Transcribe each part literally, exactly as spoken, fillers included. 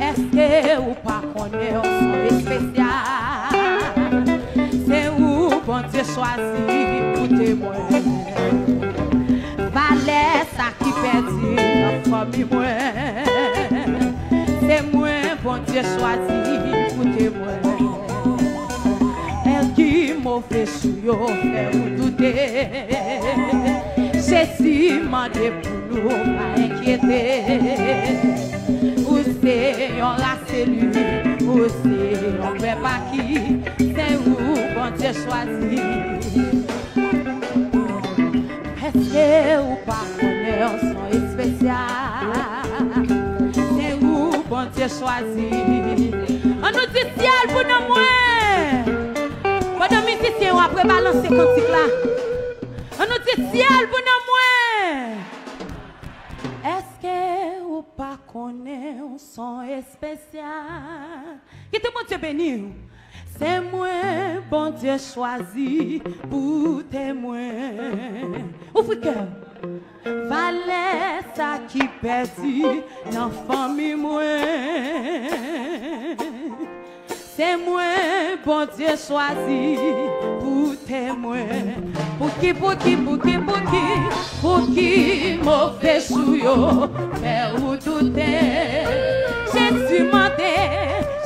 É seu paconel especial. Seu bom te choisir o témoin. Vale ça qui perdit la famille moi. C'est moi bon te choisir pour témoin. Elle qui m'offre yo é o douter. Jésus m'a dit pour nous pas inquiéter. Où c'est on la cellule, où c'est on ne fait pas qui, c'est où bon Dieu choisi. Est-ce que ou pas connaître son spécial, c'est où bon Dieu choisi. On nous dit ciel pour nous moins. Pendant que musicien on après balancer cantique là. On nous dit ciel pour nous. Est-ce que ou pas connaît un son spécial? Que te bon Dieu béni. C'est moi bon Dieu choisi pour témoin. Ouvre cœur. Valait ça qui perdit dans famille moi. C'est moi bon Dieu choisi pour témoin. Pouki, pouki, pouki, pouki, pouki, mauvais chouillot, mais où tout est. Jésus menté,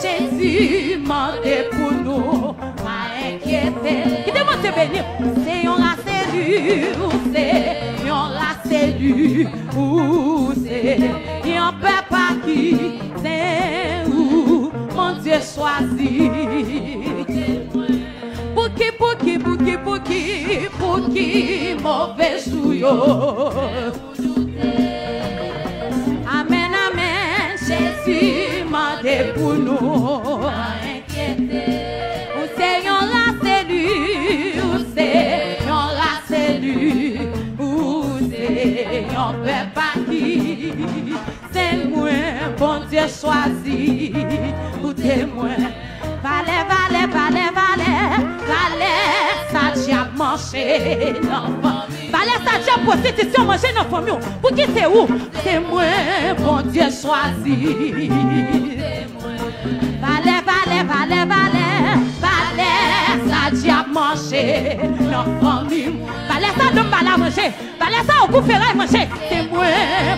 Jésus menté pour nous, pas inquiéter. Qui demande de bénir? C'est on la cellule, c'est on la cellule, c'est on peut pas qui, c'est où mon Dieu choisi. Pouki, pouki, pouki, pouki, pouki, mauvais chouillot. Amen, amen, Jésus m'a dit pour nous. Où c'est yon la cellule, où c'est yon la cellule, où c'est yon peut pas qui. C'est moi, bon Dieu choisi, ou témoin. Valait, valait, valait, valait, valait, ça tient manger non famille. Valait, ça tient prostitution manger non famille. Pour qui c'est où? C'est moi, bon Dieu choisi. Valait, valait, valait, valait, valait, ça tient manger non famille. Valait, ça donne pas la manger. Valait, ça au coup ferraille manger. C'est moi,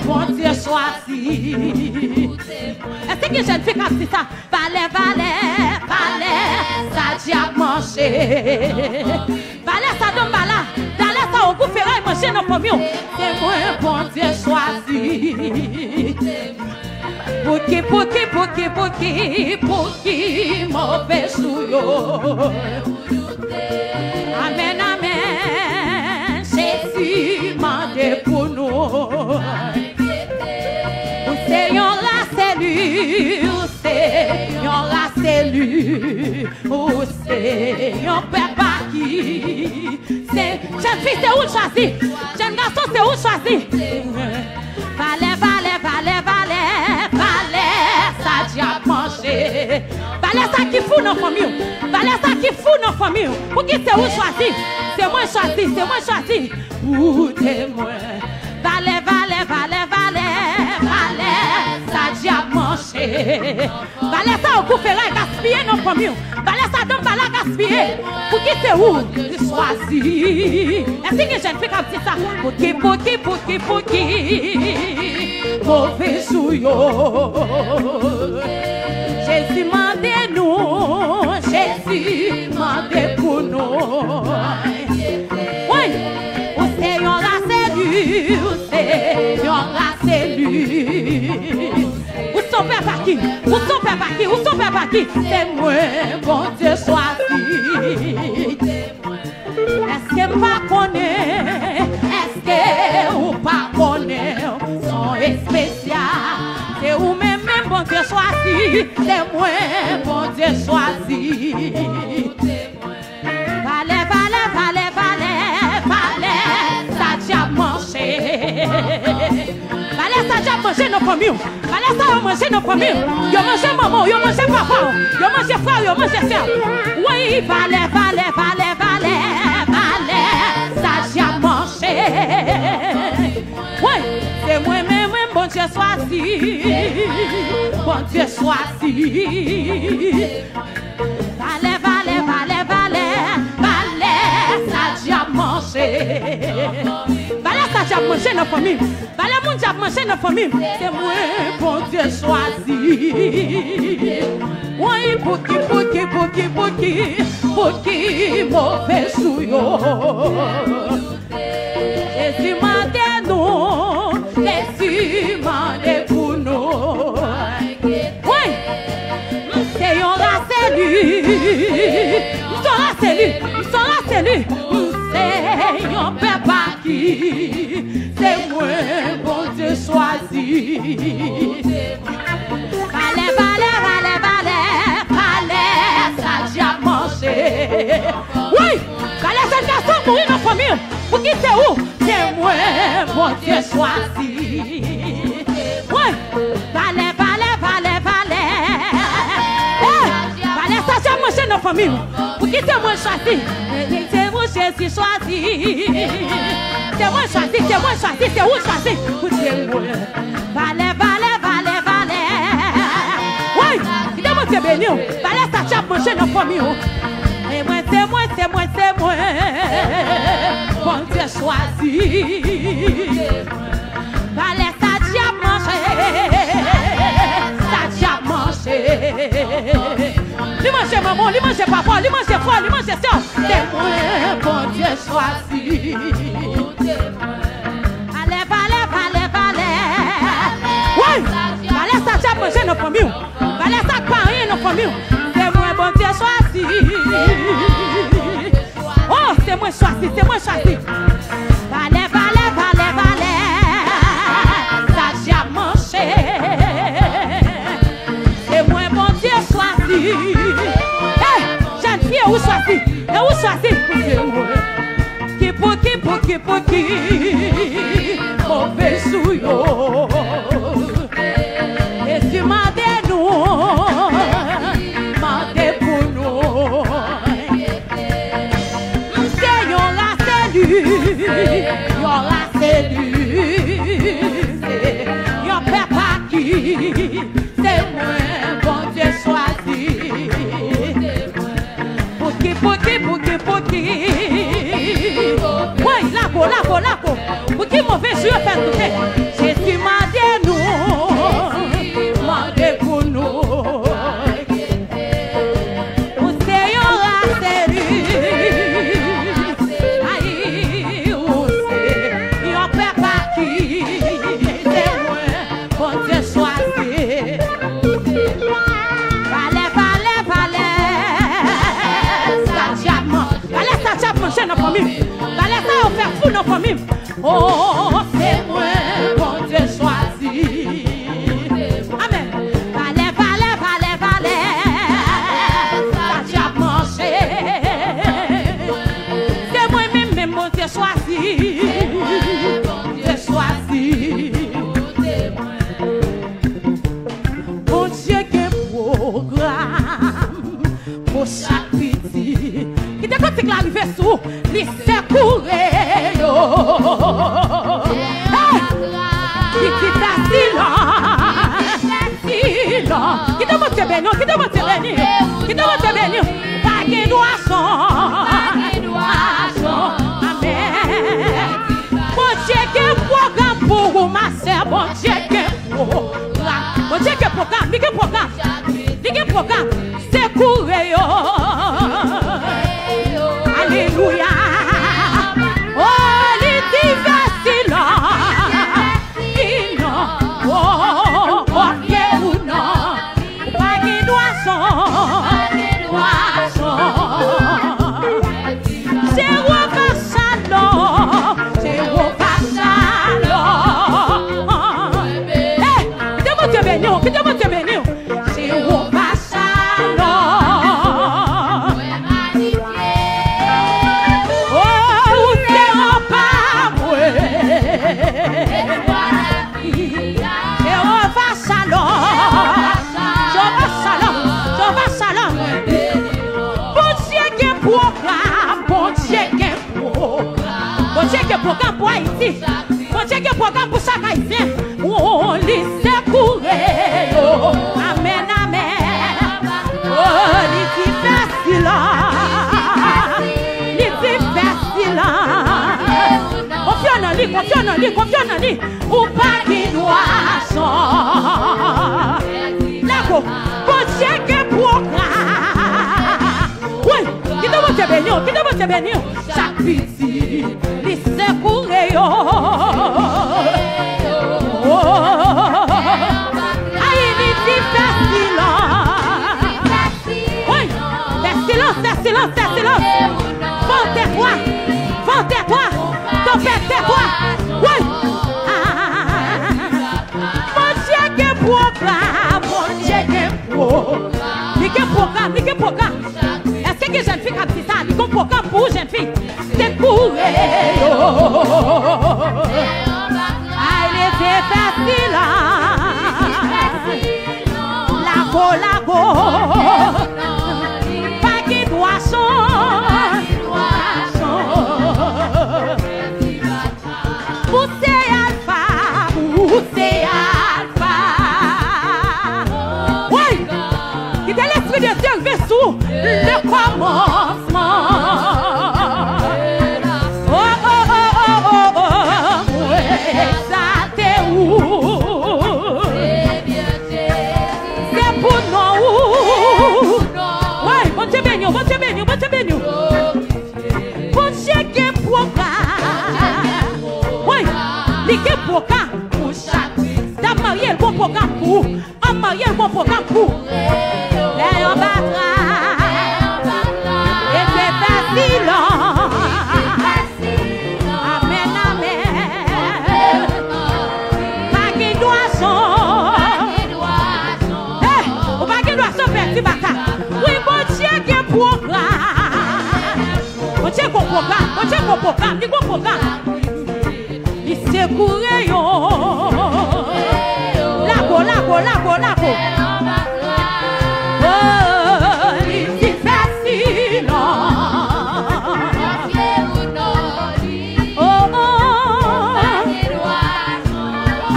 bon Dieu choisi. Est-ce que je ne fais comme ça? Valait, valait, valait, ça diable manger. Valait, ça donne bala. Valait, ça on peut faire manger nos pommes. C'est moi, bon Dieu choisi. Pouki, pouki, pouki, pouki, pouki, mauvais chouillot. Amen, amen. Jésus m'a dit pour nous. C'est yon la cellule, c'est yon la cellule, oh c'est yon papa qui. C'est jeune fille, c'est où choisi? Jeune garçon, c'est où choisi? Valait, valait, valait, valait, valait, ça diable manger. Valait, ça qui fout nos familles. Valait, ça qui fout nos familles. Pour qui c'est où choisi? C'est moi choisi, c'est moi choisi. Ou témoin. Valait, valait, valait, valait, valait, ça diable manger. Valait, ça au coup ferraille, gaspiller nos familles. Valait, ça donne pas la gaspiller. Pour qui c'est où? Choisi. Est-ce que je ne fais comme ça? Pour qui, pour qui, pour qui, pour qui? Mauvais chouillot. Jésus m'a dit nous. Jésus m'a dit pour nous. Oui. C'est la cellule. Où sont papa qui? Où sont papa qui? Où sont papa qui? C'est moi, bon Dieu choisi. Est-ce que pas connaît? Est-ce que ou pas connaît? Son spécial. C'est où même bon Dieu choisi. C'est moi, bon Dieu choisi. Valait, valait, valait, valait, valait. Valait ça déjà manger nos familles. Valait ça a mangé nos familles. Yo mangé maman, yo mangé papa, yo mangé frère, yo mangé sœur. Oui, valait, valait, valait, valait, valait, ça déjà mangé. Oui, c'est moi-même, bon quanti e soasi, quanti e soasi. Vale, vale, vale, vale, vale sa diap manche. Vale sa diap manche nan fami, vale moun diap manche nan fami. Se mwen quanti e soasi. Oi pouki, pouki, pouki, pouki, pouki move sou yo. Seigneur, père parti, c'est moi bon Dieu choisi. Valais, valais, valais, valais, valais, ça j'ai mangé. Oui, valais, cette personne mourir dans la famille. Vous qui c'est où? C'est moi bon Dieu choisi. Oui, valais, valais, valais, valais, valais, ça j'ai mangé dans la famille. Vous qui c'est moi choisi? C'est choisi, c'est moi choisi, c'est moi choisi, c'est moi choisi. Valais, valais, valais, valais. Oui, c'est moi c'est béni. Valais, ça t'a mangé dans la famille. Et moi, c'est moi, c'est moi, c'est moi. Bon Dieu choisi. Valais, ça t'a mangé, ça t'a mangé. Lui mange maman, lui mange papa, lui mange frère, lui mange soeur. C'est moi, bon Dieu choisi. Allez, valais, valais, valais. Oui, valais ça t'a mangé nos familles. Valais ça t'a parié nos familles. C'est moi, bon Dieu choisi. Oh, c'est moi choisi, c'est moi choisi. Valais, valais, valais, valais. Ça t'a mangé. C'est moi, bon Dieu choisi. Où sois-tu? Et où sois-tu? Qui pour qui pour qui pour qui? Mauvais souillot. Et tu m'as dit non, m'as dit pour nous. C'est y'en la cellule, y'en la cellule. Y'en père pas qui? C'est moi, bon Dieu choisi. Pouki, pouki, pouki. Oui, la peau, la peau, la peau. Pouki, mauvais sur faire douter. Jésus m'a dit nous, m'a dit pour nous. Où c'est yon la série? Aïe, où c'est yon père parti? C'est moi, bon Dieu choisi. Valais ça on fait fou nos familles. Oh, c'est moi bon Dieu choisi. Amen. Valais, valais, valais, valais. Ça t'a mangé. C'est moi même même bon Dieu choisi. Dieu choisi. Bon Dieu qui programme pour chaque petit. Quand c'est que l'arrivée sous, les secourer, yo. Qui t'a silence, silence. Qui t'a monté béni, qui t'a monté béni, qui t'a monté béni. Pagué noisson, pagué noisson. Amen. Bon Dieu que programme pour ma sœur, bon Dieu que programme, bon Dieu que programme, dites que programme, dites que programme, secourer, yo. Alléluia. Oh, les divers silence. Oh, ok ou non. Pas de doisson. C'est Waka Salon. C'est Waka Salon. Eh, que Dieu te bénisse, que Dieu te bénisse. C'est Waka Salon. Bon Dieu qui est programme pour Haïti, bon Dieu qui est programme pour chaque Haïtien, on Confia na li, confia na li. O Pai que nous achons. Lago, você que é pouca. Oi, que dá você benio, que dá você benio. Chapiti, lhe secureio. Aí lhe desfile. Oi, desfile, desfile, desfile. Vente à toi, vente à toi. Ton père t'es quoi? Oui! Mon Dieu qui est programme! Mon Dieu qui est programme! Lui qui est programme, lui qui est programme! Est-ce que jeune fille qui a dit ça? Lui qui est programme pour jeune fille? C'est pour elle! Allez, c'est facile! Lago, lago! Pas qu'il doit son! Le commencement. Oh, oh, oh, oh, oh, oh. Ça t'es où? C'est pour nous. Oui, bon Dieu béni, bon Dieu béni, bon Dieu béni. Bon Dieu qui est programme. Oui, il est programme pour chaque. T'as marié le bon programme pour. On marié le bon programme pour. Et on battra. Mon Dieu qu'on programme, il qu'on programme. Il s'est couru yo. Lago, lago, lago, lago. Oh, il s'est fasciné. Oh, oh.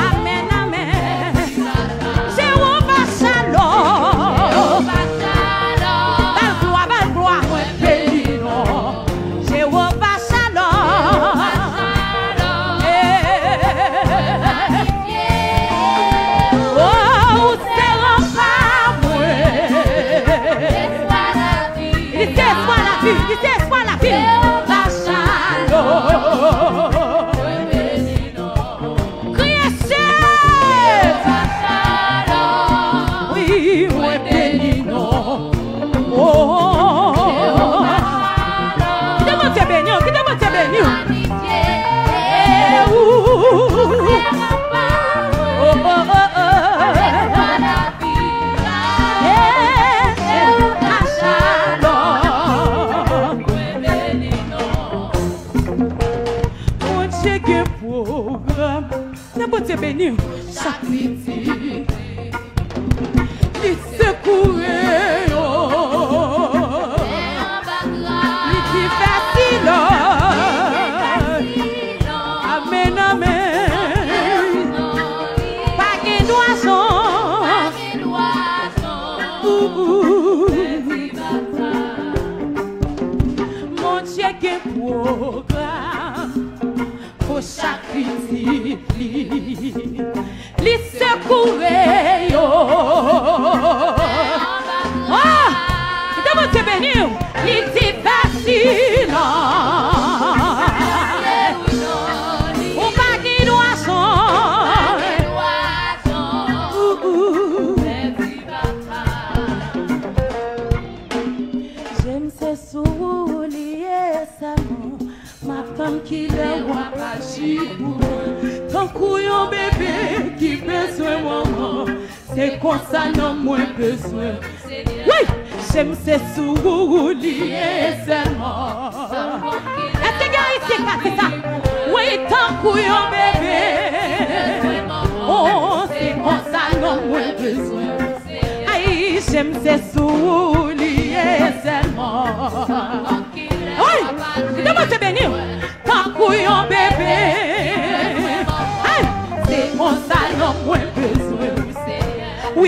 Amen, amen. Jéhovah Shalom. Belle gloire, belle gloire. Te bénir chaque midi, il se courait, il facile, amen, amen, pas qu'il doit son, mon Dieu qui est programme pour chaque midi. Li secoué yo. Ah, que Deus te benil. Li te vacila. O pague do ação. J'aime ses souliers, sa main, ma femme qui le voit pas chier. Couillon bébé qui besoin maman, c'est comme ça non moins besoin. Oui, j'aime ces sourires seulement. Est-ce que ici c'est ça? Oui, ton couillon bébé, oh c'est comme ça non moins besoin. Aïe, j'aime ces sourires seulement. Oui, demande te bénir, ton couillon bébé. Mon salon, mon bébé.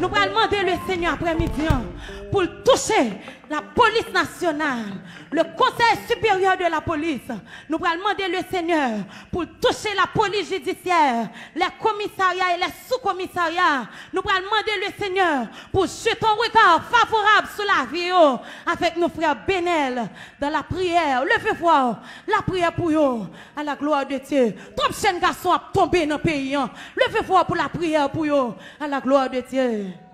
Nous allons demander le Seigneur pour toucher la police judiciaire, les commissariats et les sous-commissariats. Nous allons demander le Seigneur pour jeter un regard favorable sur la vie avec nos frères Benel dans la prière. Levez-vous, la prière pour eux, à la gloire de Dieu. Trop jeunes garçons à tomber dans le pays. Levez-vous pour la prière pour eux, à la gloire de Dieu.